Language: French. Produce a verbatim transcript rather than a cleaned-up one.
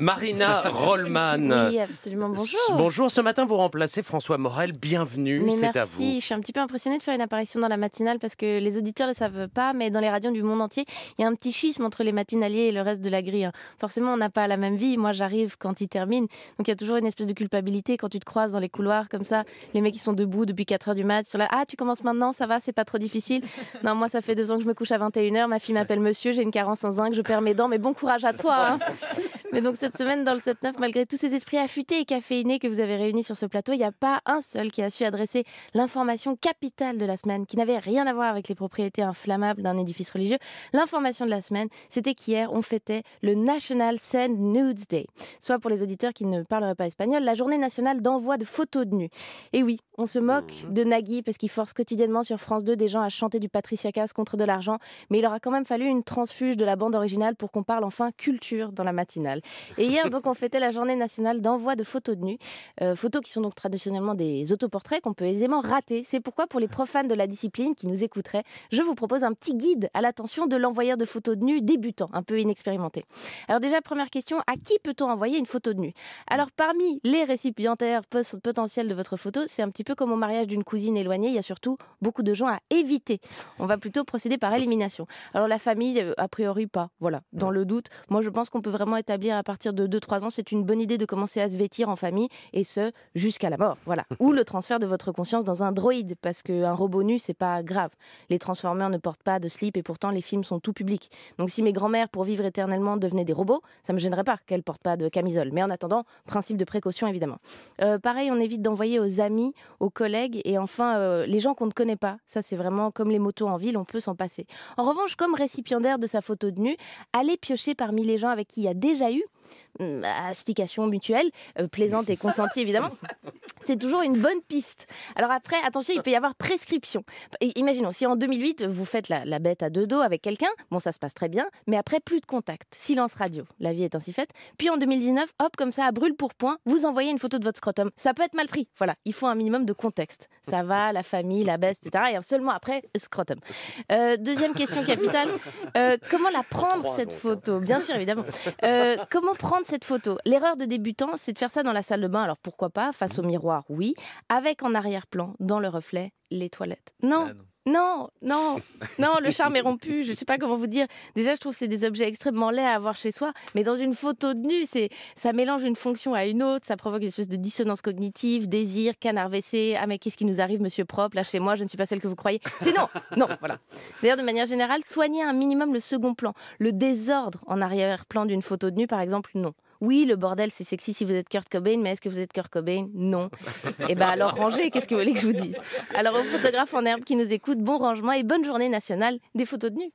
Marina Rollman. Oui, absolument, bonjour. Bonjour, ce matin vous remplacez François Morel, bienvenue, c'est à vous. Merci, je suis un petit peu impressionnée de faire une apparition dans la matinale parce que les auditeurs ne le savent pas, mais dans les radios du monde entier, il y a un petit schisme entre les matinaliers et le reste de la grille. Forcément, on n'a pas la même vie, moi j'arrive quand ils terminent, donc il y a toujours une espèce de culpabilité quand tu te croises dans les couloirs comme ça, les mecs qui sont debout depuis quatre heures du mat, sur la... Ah, tu commences maintenant, ça va, c'est pas trop difficile. Non, moi ça fait deux ans que je me couche à vingt et une heures, ma fille m'appelle monsieur, j'ai une carence en zinc, je perds mes dents, mais bon courage à toi hein. Mais donc cette semaine dans le sept neuf, malgré tous ces esprits affûtés et caféinés que vous avez réunis sur ce plateau, il n'y a pas un seul qui a su adresser l'information capitale de la semaine, qui n'avait rien à voir avec les propriétés inflammables d'un édifice religieux. L'information de la semaine, c'était qu'hier, on fêtait le National Send Nudes Day, soit pour les auditeurs qui ne parleraient pas espagnol, la journée nationale d'envoi de photos de nus. Et oui, on se moque de Nagui parce qu'il force quotidiennement sur France deux des gens à chanter du Patricia Cas contre de l'argent, mais il aura quand même fallu une transfuge de la bande originale pour qu'on parle enfin culture dans la matinale. Et hier, donc, on fêtait la journée nationale d'envoi de photos de nus. Euh, photos qui sont donc traditionnellement des autoportraits qu'on peut aisément rater. C'est pourquoi, pour les profanes de la discipline qui nous écouteraient, je vous propose un petit guide à l'attention de l'envoyeur de photos de nus débutant, un peu inexpérimenté. Alors déjà, première question, à qui peut-on envoyer une photo de nus? Alors parmi les récipiendaires potentiels de votre photo, c'est un petit peu comme au mariage d'une cousine éloignée, il y a surtout beaucoup de gens à éviter. On va plutôt procéder par élimination. Alors la famille, a priori pas. Voilà, dans le doute, moi je pense qu'on peut vraiment établir à partir de deux trois ans, c'est une bonne idée de commencer à se vêtir en famille, et ce, jusqu'à la mort. Voilà. Ou le transfert de votre conscience dans un droïde, parce qu'un robot nu, c'est pas grave. Les transformeurs ne portent pas de slip, et pourtant, les films sont tout public. Donc si mes grands-mères, pour vivre éternellement, devenaient des robots, ça me gênerait pas qu'elles portent pas de camisole. Mais en attendant, principe de précaution, évidemment. Euh, pareil, on évite d'envoyer aux amis, aux collègues, et enfin, euh, les gens qu'on ne connaît pas. Ça, c'est vraiment comme les motos en ville, on peut s'en passer. En revanche, comme récipiendaire de sa photo de nu, allez piocher parmi les gens avec qui il y a déjà eu astication mutuelle, euh, plaisante et consentie évidemment, c'est toujours une bonne piste. Alors après, attention, il peut y avoir prescription. Et imaginons, si en deux mille huit, vous faites la, la bête à deux dos avec quelqu'un, bon, ça se passe très bien, mais après, plus de contact. Silence radio, la vie est ainsi faite. Puis en deux mille dix-neuf, hop, comme ça, à brûle pour point, vous envoyez une photo de votre scrotum. Ça peut être mal pris, voilà, il faut un minimum de contexte. Ça va, la famille, la baisse, et cetera. Et seulement après, scrotum. Euh, deuxième question capitale, euh, comment la prendre cette photo? Bien sûr, évidemment. Euh, Comment prendre cette photo? L'erreur de débutant, c'est de faire ça dans la salle de bain. Alors pourquoi pas? Face au miroir, oui. Avec en arrière-plan, dans le reflet, les toilettes. Non, ah non. Non, non, non, le charme est rompu, je ne sais pas comment vous dire. Déjà, je trouve que c'est des objets extrêmement laids à avoir chez soi, mais dans une photo de nu, ça mélange une fonction à une autre, ça provoque une espèce de dissonance cognitive, désir, canard W C, ah mais qu'est-ce qui nous arrive, monsieur propre, lâchez-moi, je ne suis pas celle que vous croyez. C'est non, non, voilà. D'ailleurs, de manière générale, soignez un minimum le second plan, le désordre en arrière-plan d'une photo de nu, par exemple, non. Oui, le bordel, c'est sexy si vous êtes Kurt Cobain, mais est-ce que vous êtes Kurt Cobain? Non. Et bien alors rangez, qu'est-ce que vous voulez que je vous dise? Alors aux photographes en herbe qui nous écoutent, bon rangement et bonne journée nationale des photos de nu.